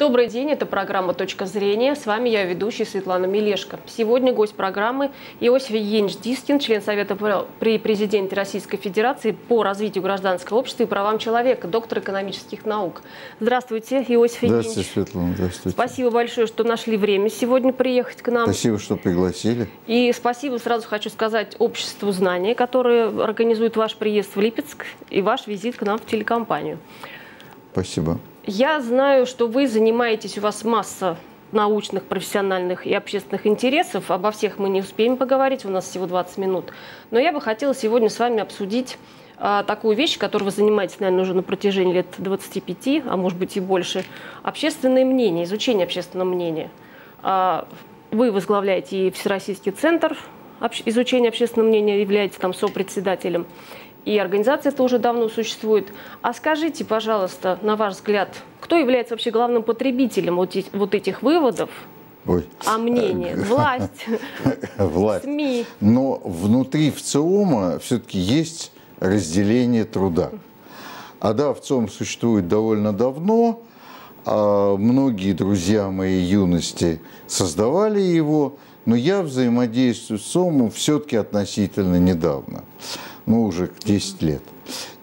Добрый день, это программа «Точка зрения». С вами я, ведущая Светлана Мелешко. Сегодня гость программы Иосиф Евгеньевич Дискин, член Совета при Президенте Российской Федерации по развитию гражданского общества и правам человека, доктор экономических наук. Здравствуйте, Иосиф Евгеньевич. Здравствуйте, Светлана. Здравствуйте. Спасибо большое, что нашли время сегодня приехать к нам. Спасибо, что пригласили. И спасибо, сразу хочу сказать, обществу «Знания», которое организует ваш приезд в Липецк и ваш визит к нам в телекомпанию. Спасибо. Я знаю, что вы занимаетесь, у вас масса научных, профессиональных и общественных интересов. Обо всех мы не успеем поговорить, у нас всего 20 минут. Но я бы хотела сегодня с вами обсудить такую вещь, которой вы занимаетесь, наверное, уже на протяжении лет 25, а может быть и больше. Общественное мнение, изучение общественного мнения. Вы возглавляете и Всероссийский центр изучения общественного мнения, являетесь там сопредседателем. И организация это уже давно существует. А скажите, пожалуйста, на ваш взгляд, кто является вообще главным потребителем вот этих выводов? Ой. А мнение? Власть. СМИ. Но внутри ВЦИОМа все-таки есть разделение труда. А да, ВЦИОМ существует довольно давно. А многие друзья моей юности создавали его. Но я взаимодействую с ВЦИОМом все-таки относительно недавно. Ну, уже 10 лет.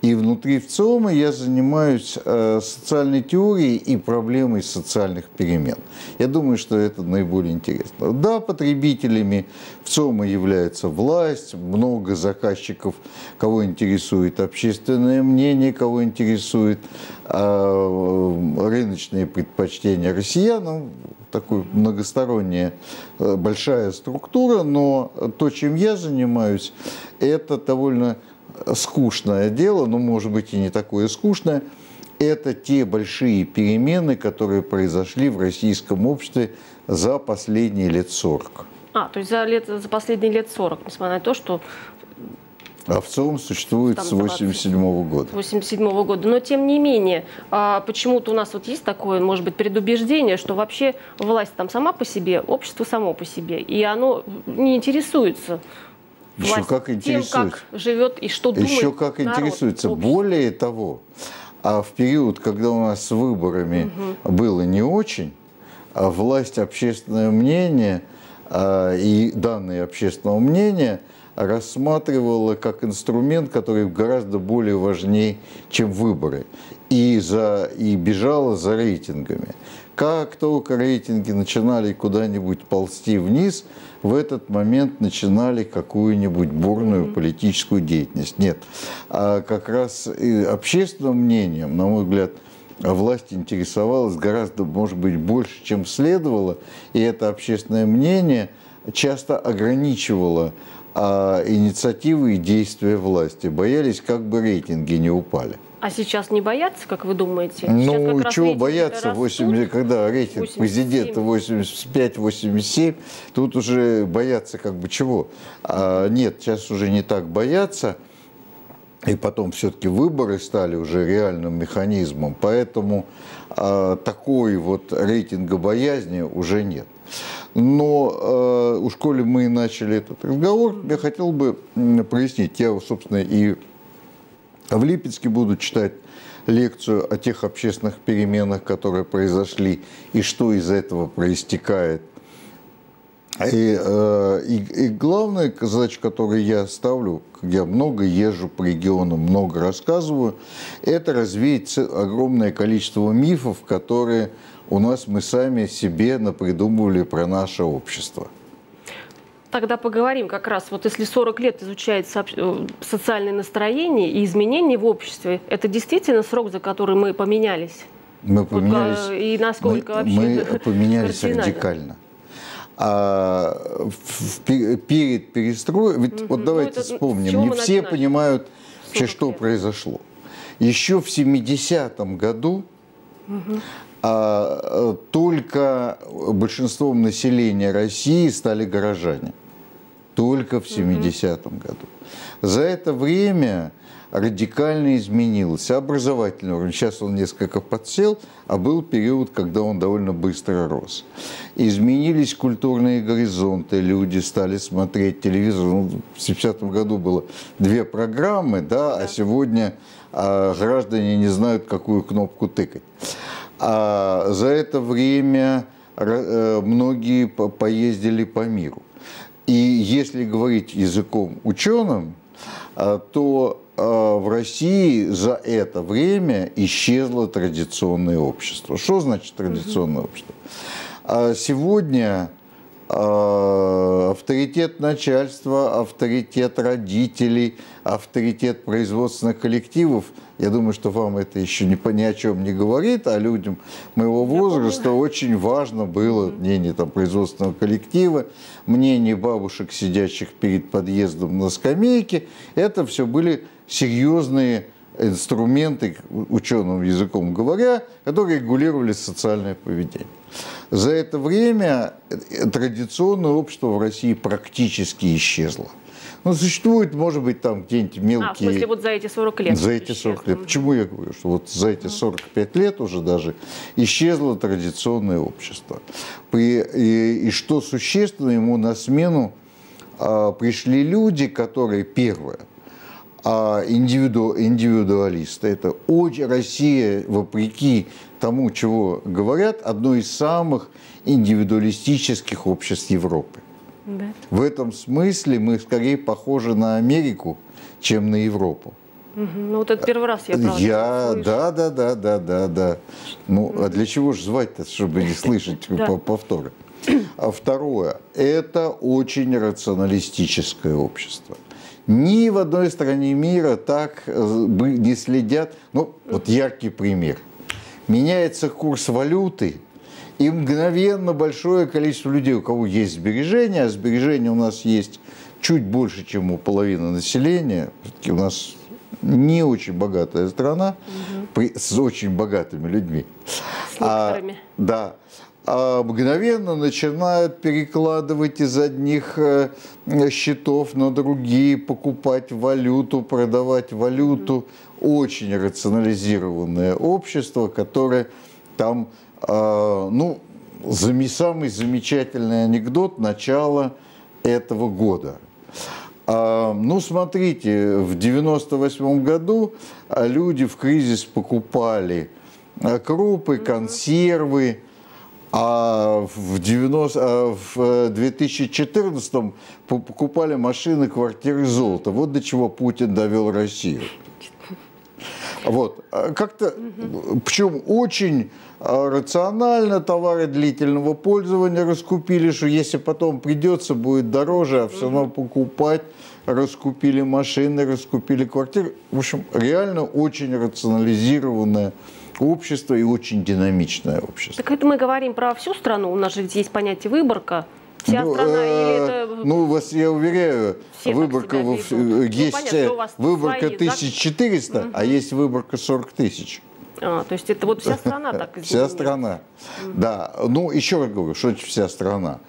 И внутри ВЦИОМа я занимаюсь социальной теорией и проблемой социальных перемен. Я думаю, что это наиболее интересно. Да, потребителями ВЦИОМа является власть, много заказчиков, кого интересует общественное мнение, кого интересует рыночные предпочтения россиян. Такая многосторонняя большая структура, но то, чем я занимаюсь, это довольно скучное дело, но, может быть, и не такое скучное. Это те большие перемены, которые произошли в российском обществе за последние лет 40. То есть за последние лет 40, несмотря на то, что... А в целом существует с 1987 года. 1987 года. Но тем не менее, почему-то у нас вот есть такое, может быть, предубеждение, что вообще власть там сама по себе, общество само по себе, и оно не интересуется власть тем, как живет и что думает народ. Еще как интересуется. Более того, а в период, когда у нас с выборами было не очень, власть, общественное мнение и данные общественного мнения рассматривала как инструмент, который гораздо более важнее, чем выборы, и бежала за рейтингами. Как только рейтинги начинали куда-нибудь ползти вниз, в этот момент начинали какую-нибудь бурную политическую деятельность. Нет, а как раз общественным мнением, на мой взгляд, власть интересовалась гораздо, может быть, больше, чем следовало, и это общественное мнение часто ограничивало инициативы и действия власти. Боялись, как бы рейтинги не упали. А сейчас не боятся, как вы думаете? Ну, чего бояться, когда рейтинг президента 85-87, тут уже боятся как бы чего? Нет, сейчас уже не так боятся. И потом все-таки выборы стали уже реальным механизмом. Поэтому такой вот рейтингобоязни уже нет. Но уж коли мы начали этот разговор, я хотел бы прояснить. Я, собственно, и в Липецке буду читать лекцию о тех общественных переменах, которые произошли, и что из этого проистекает. И главная задача, которую я ставлю, я много езжу по регионам, много рассказываю, это развеять огромное количество мифов, которые у нас мы сами себе напридумывали про наше общество. Тогда поговорим как раз, вот если 40 лет изучается социальное настроение и изменения в обществе, это действительно срок, за который мы поменялись? Мы поменялись, вот, и насколько мы поменялись радикально. Перед перестроем, вот давайте вспомним, не все понимают вообще, что произошло. Еще в 70-м году только большинством населения России стали горожане. Только в 70-м году. За это время радикально изменился образовательный уровень. Сейчас он несколько подсел, а был период, когда он довольно быстро рос. Изменились культурные горизонты, люди стали смотреть телевизор. Ну, в 70-м году было 2 программы, да, а сегодня граждане не знают, какую кнопку тыкать. А за это время многие поездили по миру. И если говорить языком ученым, то в России за это время исчезло традиционное общество. Что значит традиционное общество? Сегодня авторитет начальства, авторитет родителей, авторитет производственных коллективов. Я думаю, что вам это еще ни о чем не говорит, а людям моего возраста очень важно было мнение там, производственного коллектива, мнение бабушек, сидящих перед подъездом на скамейке. Это все были серьезные инструменты, ученым языком говоря, которые регулировали социальное поведение. За это время традиционное общество в России практически исчезло. Ну, существует, может быть, там где-нибудь мелкие... в смысле, вот за эти 40 лет? За эти 40 лет. Почему я говорю, что вот за эти 45 лет уже даже исчезло традиционное общество. И что существенно, ему на смену пришли люди, которые, первое, индивидуалисты. Это Россия, вопреки тому, чего говорят, одно из самых индивидуалистических обществ Европы. Да. В этом смысле мы скорее похожи на Америку, чем на Европу. Ну, вот это первый раз я правда слышу. Да. Ну, а для чего же звать-то, чтобы не слышать повторы? А второе, это очень рационалистическое общество. Ни в одной стране мира так не следят. Ну, вот яркий пример. Меняется курс валюты, и мгновенно большое количество людей, у кого есть сбережения, а сбережения у нас есть чуть больше, чем у половины населения. Все-таки у нас не очень богатая страна, с очень богатыми людьми. С некоторыми. Мгновенно начинают перекладывать из одних счетов на другие, покупать валюту, продавать валюту. Очень рационализированное общество, которое там, ну, самый замечательный анекдот начала этого года. Ну, смотрите, в 1998 году люди в кризис покупали крупы, консервы. А в 2014-м покупали машины, квартиры, золото. Вот до чего Путин довел Россию. Вот. Как-то, причем очень рационально товары длительного пользования раскупили, что если потом придется, будет дороже, а все равно покупать. Раскупили машины, раскупили квартиры. В общем, реально очень рационализированное общество и очень динамичное общество. Так это мы говорим про всю страну, у нас же здесь понятие выборка. Вся страна или это... Ну, вас, я уверяю, выборка есть выборка 1400, а есть выборка 40 тысяч. То есть это вот вся страна так изменилась? Вся страна, да. Ну, еще раз говорю, что вся страна.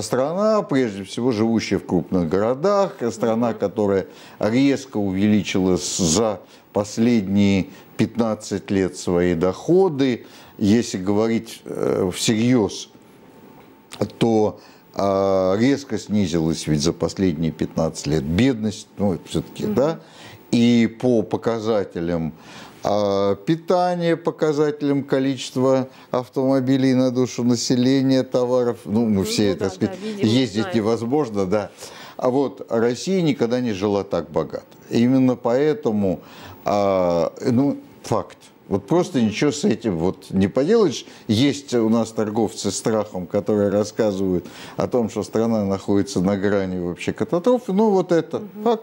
Страна, прежде всего, живущая в крупных городах, страна, которая резко увеличилась за последние 15 лет свои доходы. Если говорить всерьез, то резко снизилась ведь за последние 15 лет бедность, ну, все-таки, да, и по показателям питание, показателям количества автомобилей на душу населения, товаров, ну все, так сказать, видимо, ездить невозможно, А вот Россия никогда не жила так богато. Именно поэтому, ну, факт. Вот просто ничего с этим вот не поделаешь. Есть у нас торговцы страхом, которые рассказывают о том, что страна находится на грани вообще катастрофы. Ну, вот это факт.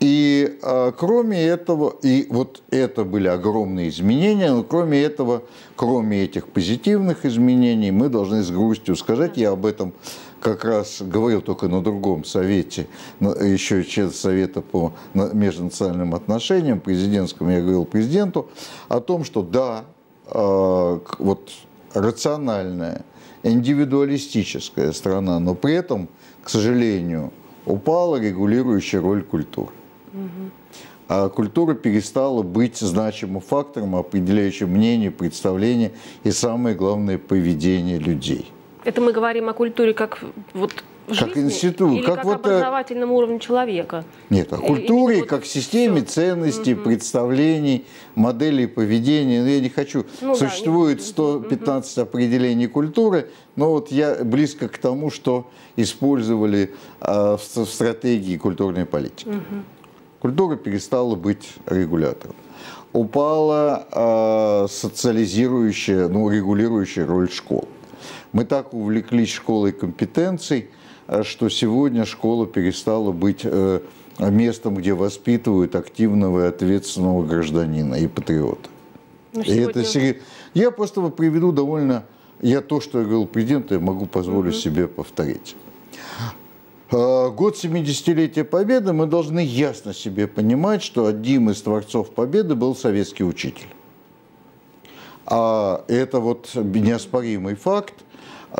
И кроме этого, и вот это были огромные изменения, но кроме этого, кроме этих позитивных изменений, мы должны с грустью сказать, я об этом как раз говорил только на другом совете, еще член Совета по межнациональным отношениям, президентскому, я говорил президенту, о том, что да, вот рациональная, индивидуалистическая страна, но при этом, к сожалению, упала регулирующая роль культуры. А культура перестала быть значимым фактором, определяющим мнение, представление и, самое главное, поведение людей. Это мы говорим о культуре как вот как институт, как вот образовательному уровню человека. Нет, о культуре, или как системе все ценностей, представлений, моделей поведения. Но я не хочу. Ну, существует 115 определений культуры, но вот я близко к тому, что использовали в стратегии культурной политики. Культура перестала быть регулятором. Упала социализирующая, ну, регулирующая роль школ. Мы так увлеклись школой компетенций, что сегодня школа перестала быть местом, где воспитывают активного и ответственного гражданина и патриота. И это серьезно. Я просто приведу довольно... Я то, что я говорил президенту, я могу позволить себе повторить. Год 70-летия Победы, мы должны ясно себе понимать, что одним из творцов Победы был советский учитель. А это вот неоспоримый факт.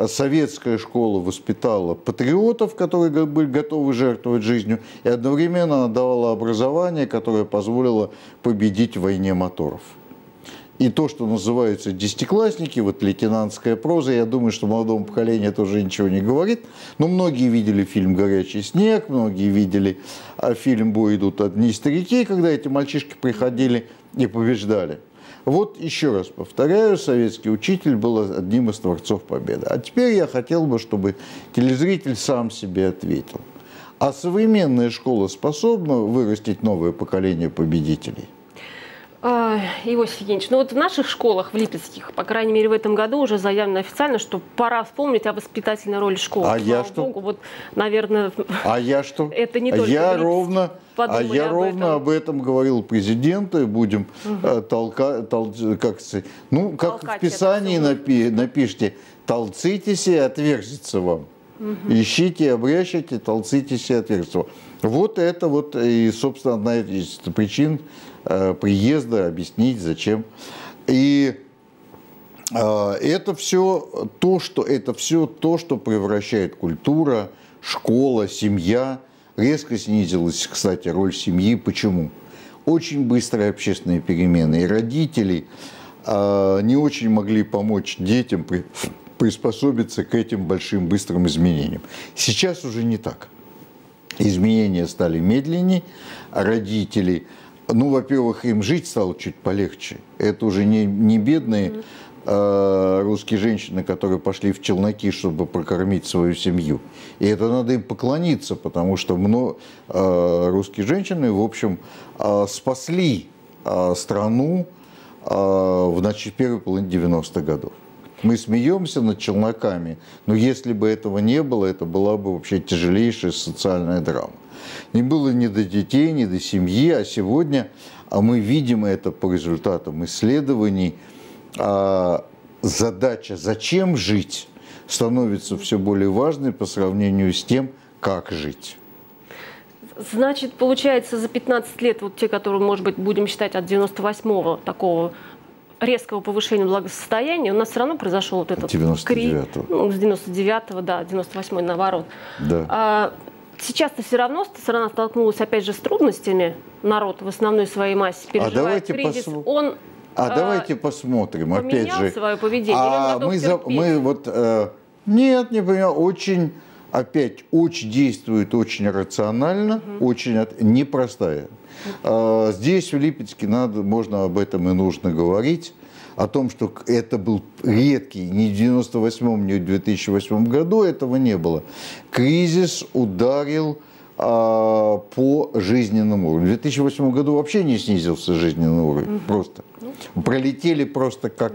Советская школа воспитала патриотов, которые были готовы жертвовать жизнью, и одновременно она давала образование, которое позволило победить в войне моторов. И то, что называется десятиклассники, вот лейтенантская проза, я думаю, что молодому поколению это уже ничего не говорит. Но многие видели фильм «Горячий снег», многие видели фильм «Бой идут одни старики», когда эти мальчишки приходили и побеждали. Вот еще раз повторяю, советский учитель был одним из творцов Победы. А теперь я хотел бы, чтобы телезритель сам себе ответил. А современная школа способна вырастить новое поколение победителей? Иосиф Евгеньевич, ну вот в наших школах, в липецких, по крайней мере в этом году уже заявлено официально, что пора вспомнить о воспитательной роли школы. А я что? Вот, наверное, а я что? Это не только я ровно об этом говорил президенту, и будем толкать, как в Писании напишите, толцитесь и отверзится вам. Ищите, обрящите, толцитесь и отверзится вам. Вот это вот и, собственно, одна из причин приезда, объяснить зачем. И это все то, что превращает культура, школа, семья. Резко снизилась, кстати, роль семьи. Почему? Очень быстрые общественные перемены. И родители не очень могли помочь детям приспособиться к этим большим быстрым изменениям. Сейчас уже не так. Изменения стали медленнее, а родители... Ну, во-первых, им жить стало чуть полегче. Это уже не бедные русские женщины, которые пошли в челноки, чтобы прокормить свою семью. И это надо им поклониться, потому что русские женщины, в общем, спасли страну в первой половине 90-х годов. Мы смеемся над челноками, но если бы этого не было, это была бы вообще тяжелейшая социальная драма. Не было ни до детей, ни до семьи, а сегодня мы видим это по результатам исследований. Задача «зачем жить» становится все более важной по сравнению с тем, как жить. Значит, получается, за 15 лет, вот те, которые, может быть, будем считать от 98-го такого резкого повышения благосостояния, у нас все равно произошел вот этот 99-го. Ну, с 99-го, да, 98-й наоборот. Да. Сейчас-то все равно страна столкнулась опять же с трудностями. Народ в основной своей массе переживает кризис. Давайте посмотрим. Опять же, свое поведение. Нет, не понимаю. Очень, действует очень рационально, очень непростая. Здесь, в Липецке, можно об этом и нужно говорить. О том, что это был редкий, ни в 1998, ни в 2008 году этого не было. Кризис ударил по жизненному уровню. В 2008 году вообще не снизился жизненный уровень. Просто. Пролетели просто как...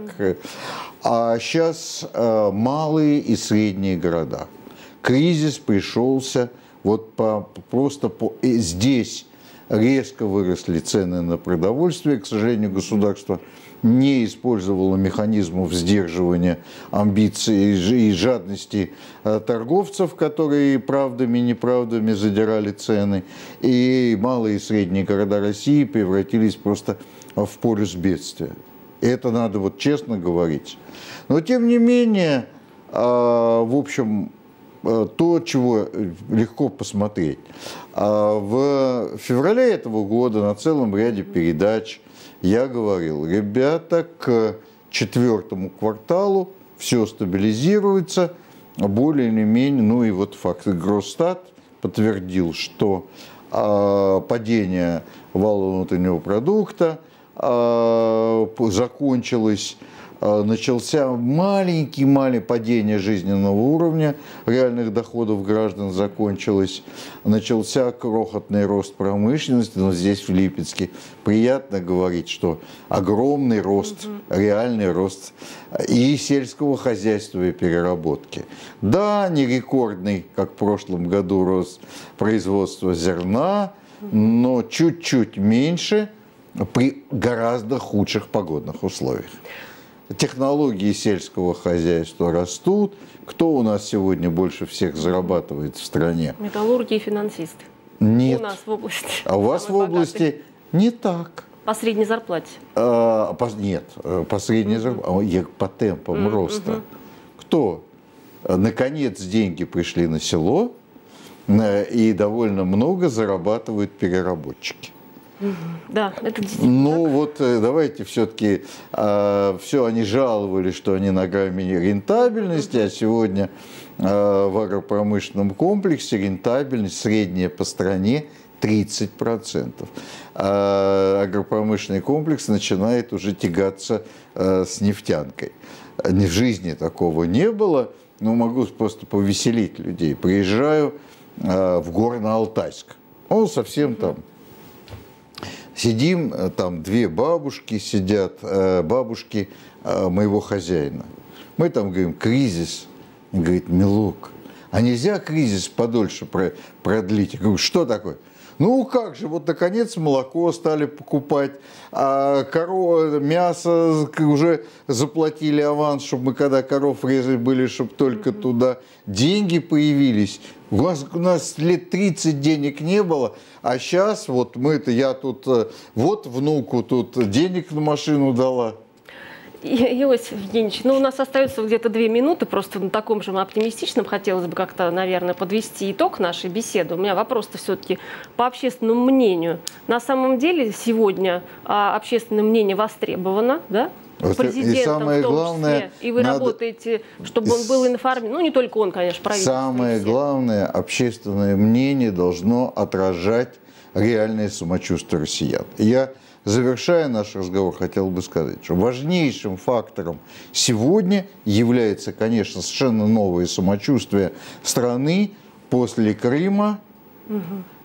А сейчас малые и средние города. Кризис пришелся вот здесь резко выросли цены на продовольствие. К сожалению, государство не использовало механизмов сдерживания амбиций и жадности торговцев, которые правдами и неправдами задирали цены. И малые и средние города России превратились просто в полюс бедствия. Это надо вот честно говорить. Но тем не менее, в общем, то, чего легко посмотреть. В феврале этого года на целом ряде передач я говорил: ребята, к четвертому кварталу все стабилизируется, более или менее, ну и вот факт, Росстат подтвердил, что падение валового внутреннего продукта закончилось, начался маленький падение жизненного уровня, реальных доходов граждан закончилось, начался крохотный рост промышленности, но здесь в Липецке приятно говорить, что огромный рост, реальный рост и сельского хозяйства, и переработки. Да, не рекордный, как в прошлом году, рост производства зерна, но чуть-чуть меньше при гораздо худших погодных условиях. Технологии сельского хозяйства растут. Кто у нас сегодня больше всех зарабатывает в стране? Металлурги и финансисты. Нет. У нас в области. А у вас в области не так. По средней зарплате? Нет, по средней зарплате, по темпам роста. Кто? Наконец деньги пришли на село, и довольно много зарабатывают переработчики. Да, это действительно. Ну вот давайте все-таки, все они жаловались, что они на грани рентабельности, а сегодня в агропромышленном комплексе рентабельность средняя по стране 30%. А агропромышленный комплекс начинает уже тягаться с нефтянкой. В жизни такого не было, но могу просто повеселить людей. Приезжаю в Горно-Алтайск, он совсем там. Сидим, там две бабушки сидят, бабушки моего хозяина. Мы там говорим, кризис. Он говорит, милок, а нельзя кризис подольше продлить? Я говорю, что такое? Ну как же, вот наконец молоко стали покупать, а корова, мясо уже заплатили аванс, чтобы мы когда коров резали были, чтобы только туда деньги появились. У нас лет 30 денег не было, а сейчас вот мы-то, я тут, вот внуку тут денег на машину дала. Иосиф Евгеньевич, ну у нас остается где-то 2 минуты, просто на таком же оптимистичном хотелось бы как-то, наверное, подвести итог нашей беседы. У меня вопрос-то все-таки по общественному мнению. На самом деле сегодня общественное мнение востребовано, да? Президентом, и самое главное, и вы работаете, чтобы он был информирован. Ну, не только он, конечно, правительство. Самое главное, общественное мнение должно отражать реальное самочувствие россиян. Я, завершая наш разговор, хотел бы сказать, что важнейшим фактором сегодня является, конечно, совершенно новое самочувствие страны после Крыма.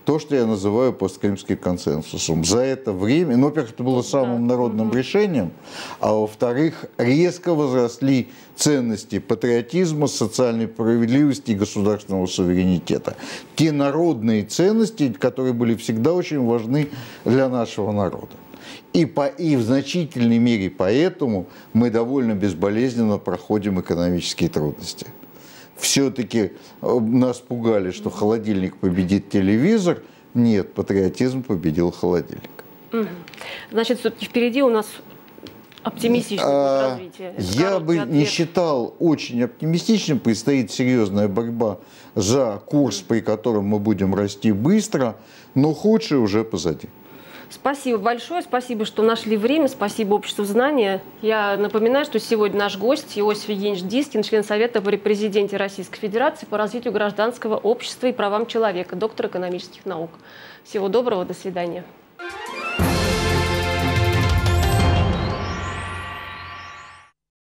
То, что я называю посткрымским консенсусом. За это время, ну, во-первых, это было самым народным решением, а во-вторых, резко возросли ценности патриотизма, социальной справедливости и государственного суверенитета. Те народные ценности, которые были всегда очень важны для нашего народа. И в значительной мере поэтому мы довольно безболезненно проходим экономические трудности. Все-таки нас пугали, что холодильник победит телевизор. Нет, патриотизм победил холодильник. Значит, все-таки впереди у нас оптимистичное развитие. Я бы не считал очень оптимистичным. Предстоит серьезная борьба за курс, при котором мы будем расти быстро, но худшее уже позади. Спасибо большое, спасибо, что нашли время, спасибо обществу знания. Я напоминаю, что сегодня наш гость Иосиф Евгеньевич Дискин, член Совета при Президенте Российской Федерации по развитию гражданского общества и правам человека, доктор экономических наук. Всего доброго, до свидания.